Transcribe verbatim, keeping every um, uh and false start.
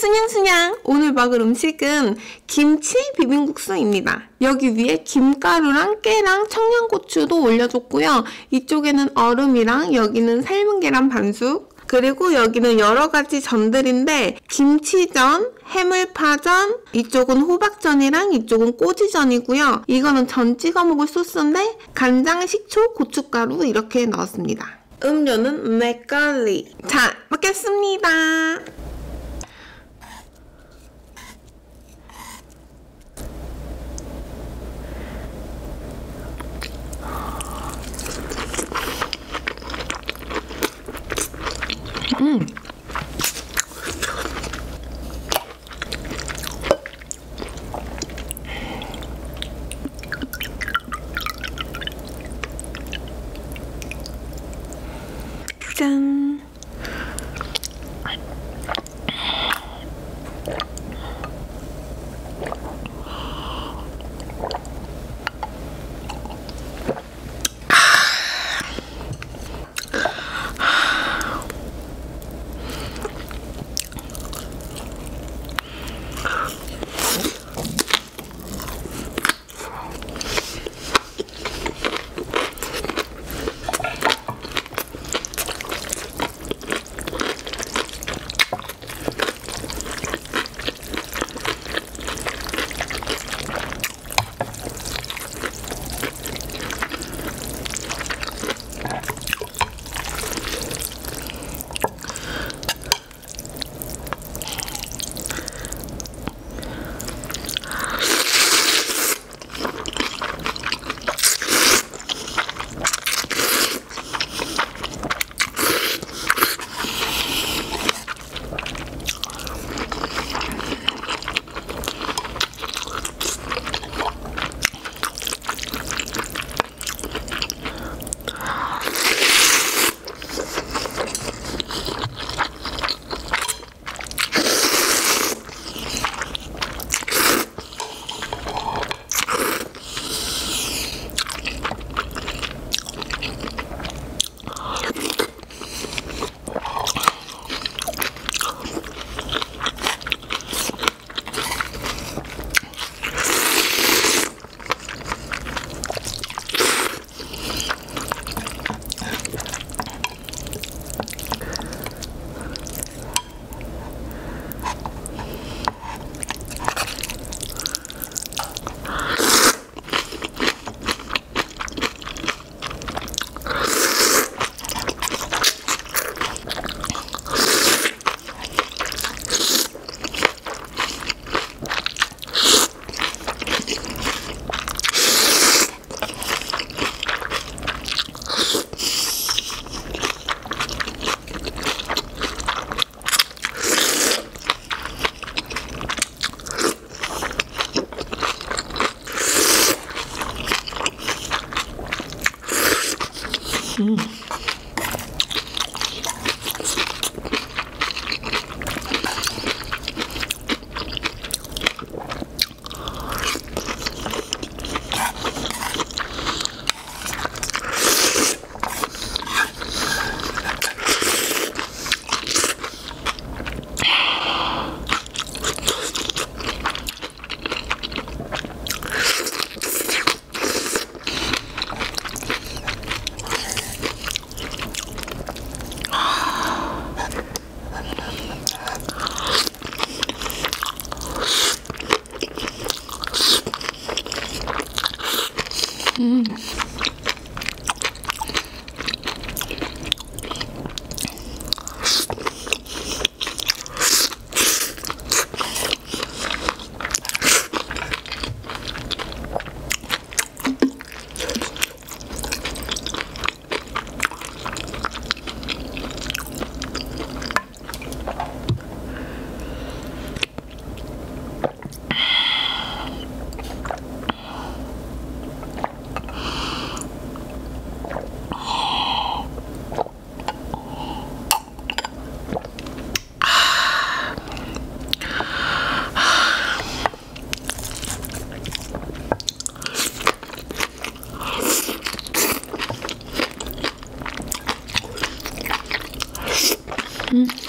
수냥수냥! 오늘 먹을 음식은 김치 비빔국수입니다. 여기 위에 김가루랑 깨랑 청양고추도 올려줬고요. 이쪽에는 얼음이랑 여기는 삶은 계란 반숙, 그리고 여기는 여러가지 전들인데 김치전, 해물파전, 이쪽은 호박전이랑 이쪽은 꼬지전이고요. 이거는 전 찍어 먹을 소스인데 간장, 식초, 고춧가루 이렇게 넣었습니다. 음료는 막걸리. 자, 먹겠습니다. 음. 짠. 음. 음. 음.